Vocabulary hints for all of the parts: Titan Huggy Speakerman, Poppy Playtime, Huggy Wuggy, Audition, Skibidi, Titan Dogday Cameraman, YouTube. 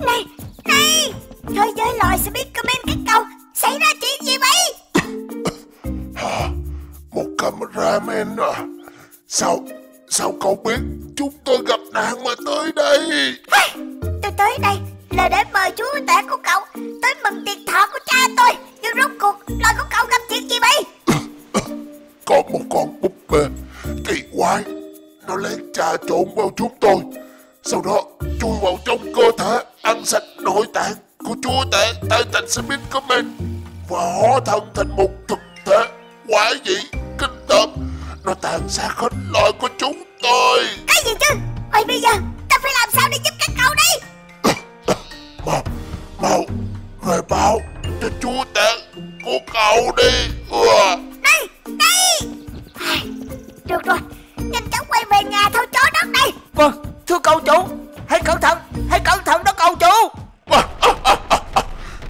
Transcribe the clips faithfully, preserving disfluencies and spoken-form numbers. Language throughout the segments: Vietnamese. Này, này, thế giới loài Speakerman cái cầu xảy ra chuyện gì vậy? Hả? Một cameraman à? Sao, sao cậu biết chúng tôi gặp nạn mà tới đây? Hey, tôi tới đây là để mời chú tể của cậu tới mừng tiệc thọ của cha tôi. Nhưng rốt cuộc loài của cậu gặp chuyện gì vậy? Có một con búp bê kỳ quái, nó lấy trà trộn vào chúng tôi, sau đó chui vào trong cơ thể, ăn sạch nội tạng của chúa tể Titan Speakerman và hóa thân thành một thực thể quái dị kinh tởm. Nó tàn sát hết loài của chúng tôi. Cái gì chứ? Ôi, bây giờ ta phải làm sao để giúp các cậu đây? Mau, mau rồi báo cho chúa tể của cậu đi. Ừ. Đây, đây. À, được rồi, nhanh chóng quay về nhà thôi chó đất đây. Vâng, thưa cậu chủ, hãy cẩn thận, hãy cẩn thận đó cậu chủ. À, à, à, à, à.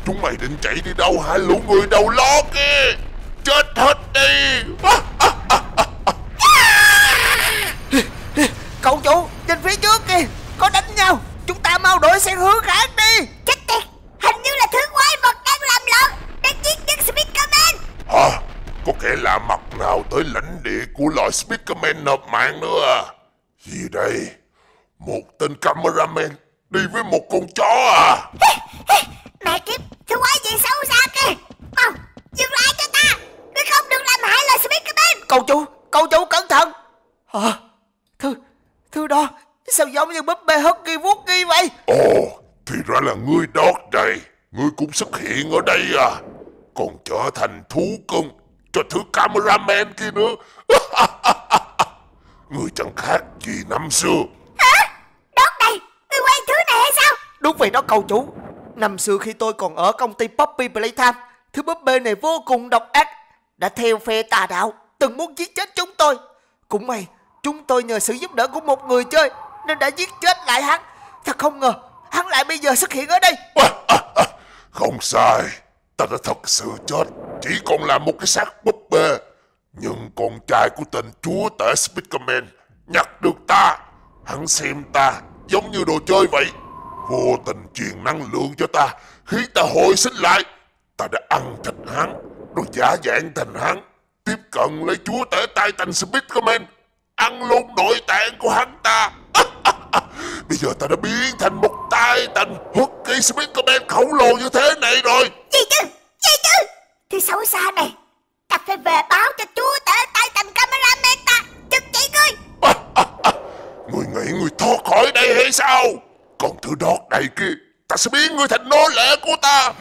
Chúng mày định chạy đi đâu hả lũ người đầu ló kia? Chết hết đi. À, à, à, à, à. Yeah. Cậu chủ, trên phía trước kìa có đánh nhau, chúng ta mau đổi sang hướng khác đi. Chết tiệt, hình như là thứ quái vật đang làm lộn, đang giết những Speakerman. Hả? À, có kẻ lạ mặt nào tới lãnh địa của loài Speakerman nộp mạng nữa à? Gì đây? Một tên cameraman đi với một con chó à? Mẹ kiếp, thứ quái gì xấu xa kìa. Mau, dừng lại cho ta, ngươi không được làm hại loài Speakerman. Cậu chủ, cậu chủ cẩn thận. Hả? À, thứ, thứ đó sao giống như búp bê Huggy Wuggy vậy? Ồ, thì ra là ngươi Dogday, ngươi cũng xuất hiện ở đây à? Còn trở thành thú cưng cho thứ cameraman kia nữa. Ngươi chẳng khác gì năm xưa. Đúng vậy đó cậu chủ. Năm xưa khi tôi còn ở công ty Poppy Playtime, thứ búp bê này vô cùng độc ác, đã theo phe tà đạo, từng muốn giết chết chúng tôi. Cũng may chúng tôi nhờ sự giúp đỡ của một người chơi nên đã giết chết lại hắn. Thật không ngờ hắn lại bây giờ xuất hiện ở đây. Không sai, ta đã thật sự chết, chỉ còn là một cái xác búp bê. Nhưng con trai của tên chúa tể Speakerman nhặt được ta. Hắn xem ta giống như đồ chơi vậy, vô tình truyền năng lượng cho ta, khiến ta hồi sinh lại. Ta đã ăn thịt hắn, rồi giả dạng thành hắn, tiếp cận lấy chúa tể Titan Speakerman, ăn luôn nội tạng của hắn ta. À, à, à. Bây giờ ta đã biến thành một Titan Huggy Speakerman khổng lồ như thế này rồi. Gì chứ? Gì chứ? Thứ xấu xa này, ta phải về báo cho chúa tể Titan Cameraman ta, chứ chỉ ngươi. À, à, à. Ngươi nghĩ ngươi thoát khỏi đây hay sao? Còn thứ Dogday kia, ta sẽ biến ngươi thành nô lệ của ta.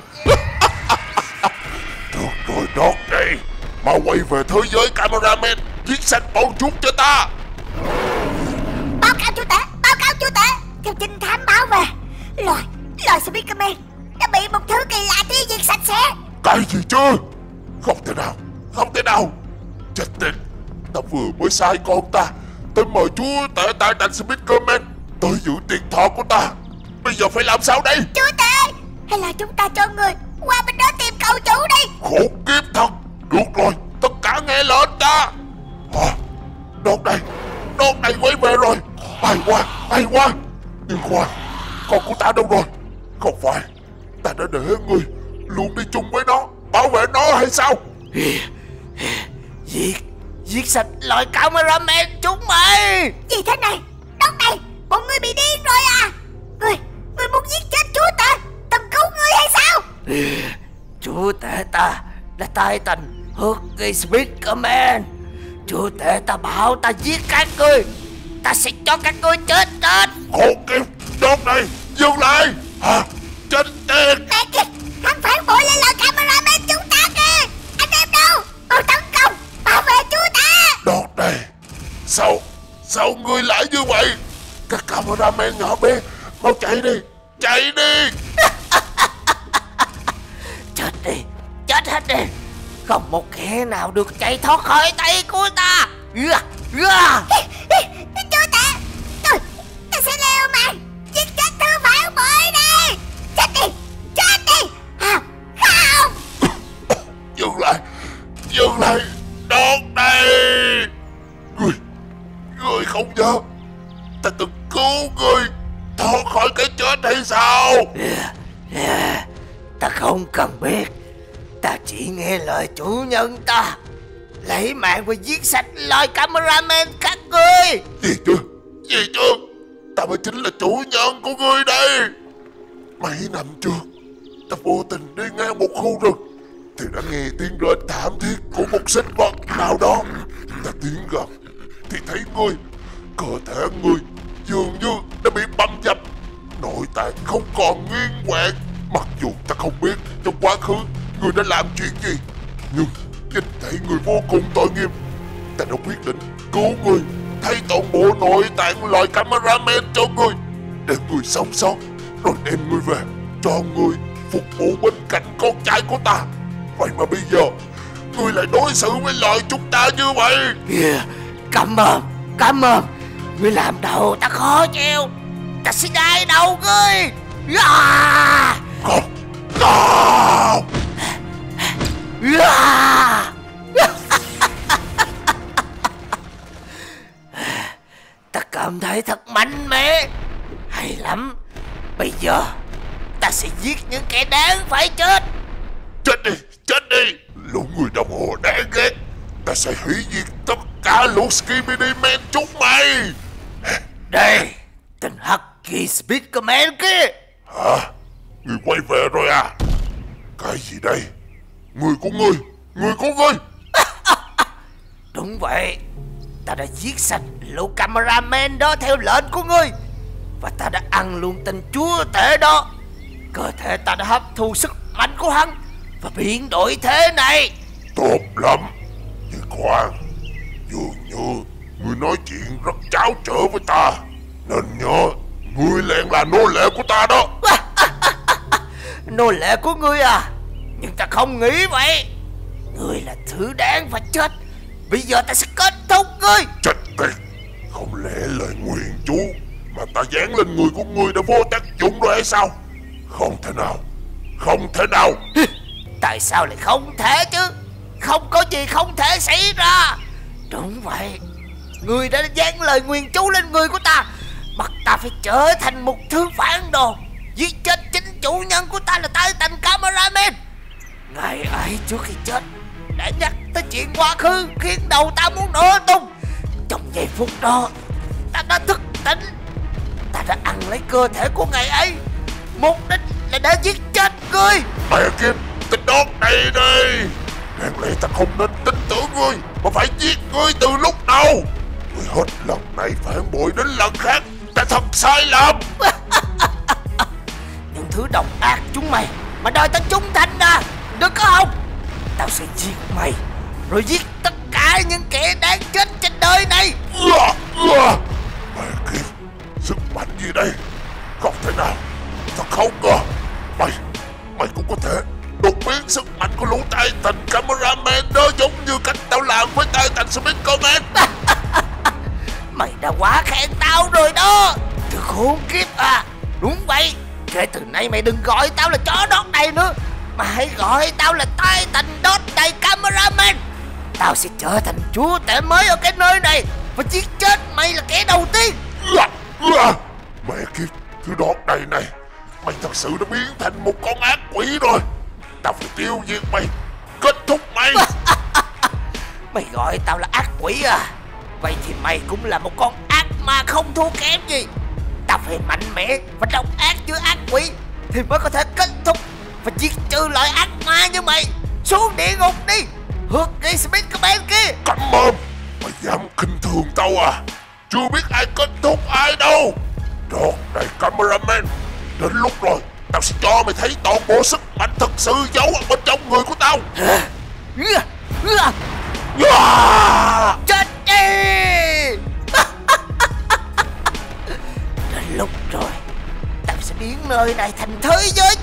Được rồi Dogday, mau quay về thế giới cameraman, giết sạch bọn chúng cho ta. Báo cáo chú tể, báo cáo chú tể, theo trinh thám báo về, Loài, loài Speakerman đã bị một thứ kỳ lạ tiêu diệt sạch sẽ. Cái gì chứ? Không thể nào, không thể nào. Chết tiệt, ta vừa mới sai con ta tới mời chú tể Titan Speakerman tới giữ tiền thọ của ta. Bây giờ phải làm sao đây? Chúa tể, hay là chúng ta cho người qua bên đó tìm cậu chủ đi. Khổ kiếp thật. Được rồi, tất cả nghe lệnh ta. À, Dogday, Dogday quay về rồi. Hay quá, hay quá. Nhưng khoan, con của ta đâu rồi? Không phải ta đã để người luôn đi chung với nó, bảo vệ nó hay sao? Giết, giết sạch loại cameraman chúng mày. Gì thế này Dogday? Bọn ngươi bị điên rồi à? Ngươi, ngươi muốn giết chết chúa tể thần cứu ngươi hay sao? Chúa tể ta là Titan Huggy Speakerman. Chúa tể ta bảo ta giết các ngươi, ta sẽ cho các ngươi chết chết. Khổ kiếp, Dogday, dừng lại. Hả? Chết tiệt. Mẹ kìa, hắn phản bội lên lời camera bên chúng ta kìa. Anh em đâu? Mau tấn công, bảo vệ chúa ta. Dogday, sao, sao ngươi lại như vậy? Các cameraman nhỏ bé, mau chạy đi, chạy đi. Chết đi, chết hết đi, không một kẻ nào được chạy thoát khỏi tay của ta. Chúa tể, tôi, tôi sẽ leo mày, giết chết thứ phản bội đi. Chết đi, chết đi. À, không. Dừng lại, dừng lại Dogday. Người, người không nhớ ta từng cứu người. thoát khỏi cái chết hay sao? Ta không cần biết. Ta chỉ nghe lời chủ nhân ta. Lấy mạng và giết sạch loài cameraman các ngươi. Gì chứ? Gì chứ? Ta mới chính là chủ nhân của ngươi đây. Mấy năm trước, ta vô tình đi ngang một khu rừng thì đã nghe tiếng rên thảm thiết của một sinh vật nào đó. Ta tiến gần thì thấy ngươi, cơ thể ngươi dường như đã bị băm dập, nội tạng không còn nguyên vẹn. Mặc dù ta không biết trong quá khứ ngươi đã làm chuyện gì, nhưng nhìn thấy ngươi vô cùng tội nghiệp, ta đã quyết định cứu ngươi, thay toàn bộ nội tạng loài cameraman cho ngươi, để ngươi sống sót, rồi đem ngươi về cho ngươi phục vụ bên cạnh con trai của ta. Vậy mà bây giờ ngươi lại đối xử với loài chúng ta như vậy. Yeah, cảm ơn, cảm ơn. Ngươi làm đầu ta khó chịu. Ta sẽ đai đầu ngươi. Yeah. Không, không. Yeah. Ta cảm thấy thật mạnh mẽ. Hay lắm. Bây giờ ta sẽ giết những kẻ đáng phải chết. Chết đi, chết đi. Lũ người đồng hồ đáng ghét. Ta sẽ hủy diệt tất cả lũ Skibidi Man chúng mày. Đây, tên Huggy Speakerman kia. Hả? Người quay về rồi à? Cái gì đây? Người của ngươi, người của ngươi. Đúng vậy. Ta đã giết sạch lũ cameraman đó theo lệnh của ngươi. Và ta đã ăn luôn tên chúa tể đó. Cơ thể ta đã hấp thu sức mạnh của hắn và biến đổi thế này. Tốt lắm. Nhưng khoan, dường như ngươi nói chuyện rất tráo trở với ta, nên nhớ ngươi lại là nô lệ của ta đó. Nô lệ của ngươi à? Nhưng ta không nghĩ vậy. Ngươi là thứ đáng phải chết. Bây giờ ta sẽ kết thúc ngươi. Chết tiệt. Không lẽ lời nguyền chú mà ta dán lên người của ngươi đã vô tác dụng rồi hay sao? Không thể nào. Không thể nào. Tại sao lại không thể chứ? Không có gì không thể xảy ra. Đúng vậy. Ngươi đã dán lời nguyền chú lên người của ta, bắt ta phải trở thành một thứ phản đồ, giết chết chính chủ nhân của ta là Titan Cameraman. Ngày ấy trước khi chết đã nhắc tới chuyện quá khứ khiến đầu ta muốn nổ tung. Trong giây phút đó ta đã thức tỉnh. Ta đã ăn lấy cơ thể của ngày ấy, mục đích là để giết chết ngươi. Mẹ kiếp, tên đốt này đây. Đáng lẽ ta không nên tin tưởng ngươi mà phải giết ngươi từ lúc đầu. Ngươi hết lần này phản bội đến lần khác. Ta thật sai lầm. Những thứ độc ác chúng mày mà đòi ta trung thành à? Đừng có không. Tao sẽ giết mày, rồi giết tất cả những kẻ đáng chết trên đời này. Mẹ kiếp, sức mạnh gì đây? Không thể nào. Thật không ngờ mày mày cũng có thể đột biến sức mạnh của lũ Titan Cameraman đó, giống như cách tao làm với Titan Speakerman. Mày đã quá khen tao rồi đó. Thật khốn kiếp à. Đúng vậy. Kể từ nay mày đừng gọi tao là chó đót này nữa, mà hãy gọi tao là Titan Dogday Cameraman. Tao sẽ trở thành chúa tể mới ở cái nơi này và giết chết mày là kẻ đầu tiên. Mẹ kiếp, thứ đót này này, mày thật sự đã biến thành một con ác quỷ rồi. Tao phải tiêu diệt mày, kết thúc mày. Mày gọi tao là ác quỷ à? Vậy thì mày cũng là một con ác ma không thua kém gì. Tao phải mạnh mẽ và độc ác như ác quỷ thì mới có thể kết thúc và diệt trừ loại ác ma như mày. Xuống địa ngục đi, Huggy Speakerman kia. Cảm ơn. Mày dám khinh thường tao à? Chưa biết ai kết thúc ai đâu. Dogday Cameraman, đến lúc rồi tao sẽ cho mày thấy toàn bộ sức mạnh thật sự giấu ở bên trong người của tao. Chết đi. Đến lúc rồi tao sẽ biến nơi này thành thế giới